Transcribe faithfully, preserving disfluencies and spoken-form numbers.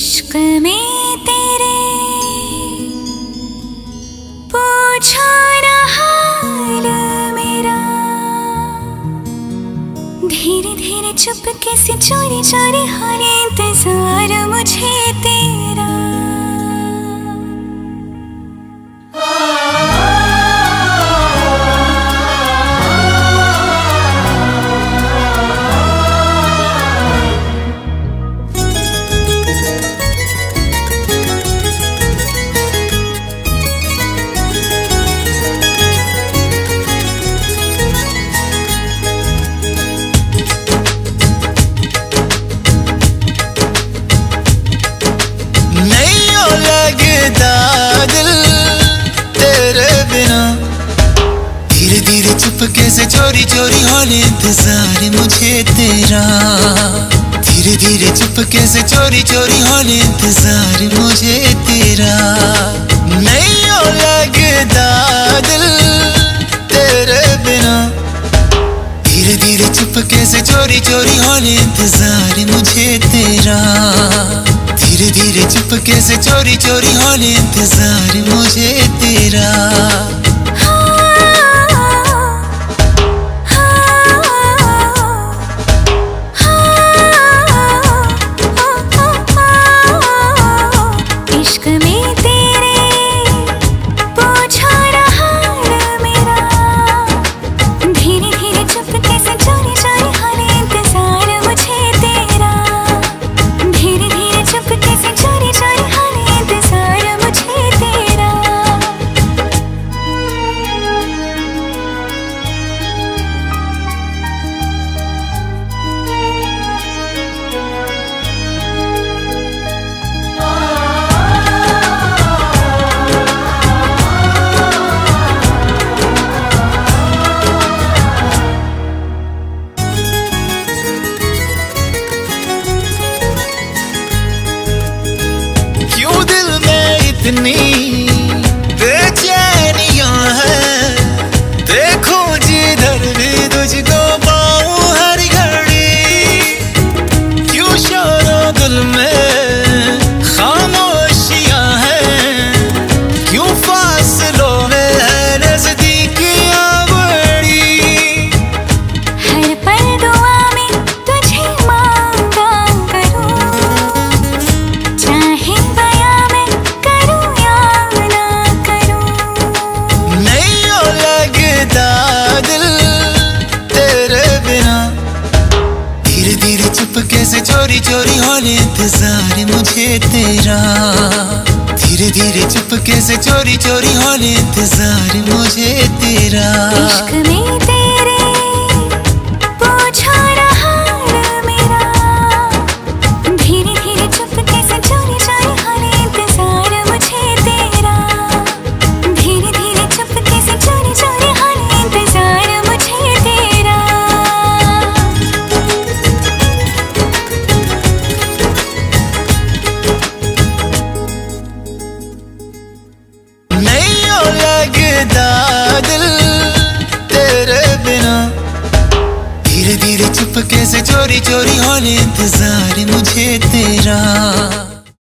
इश्क में तेरे पूछा ना हाल मेरा, धीरे धीरे चुपके से चोरी चोरी हो रहा इंतजार मुझे तेरा। कैसे चोरी चोरी होने इंतजार मुझे तेरा, धीरे धीरे चुपके से चोरी चोरी होने इंतजार मुझे तेरा। नहीं हो लगता दिल तेरे बिना, धीरे धीरे चुपके से चोरी चोरी होने इंतजार मुझे तेरा, धीरे धीरे चुपके से चोरी चोरी होने इंतजार मुझे तेरा। इतनी बेचैनियां हैं, देखो जिधर भी तुझको पाऊं हर घड़ी, क्यों शोरो दिल में खामोशियां हैं, क्यों फासलों में है नजदीकियां बड़ी। हर पल दुआ में तुझे मांगा करूं, चाहे कैसे चोरी चोरी होने इंतजार मुझे तेरा, धीरे धीरे चुपके से चोरी चोरी होने इंतजार मुझे तेरा। इश्क में तेरे पूछा ना हाल मेरा, धीरे धीरे चुपके से चोरी चोरी होने इंतजार मुझे तेरा, धीरे धीरे चुपके से चोरी चोरी होने इंतजार मुझे तेरा। दिल तेरे बिना, धीरे धीरे चुपके से चोरी चोरी होने इंतजार मुझे तेरा।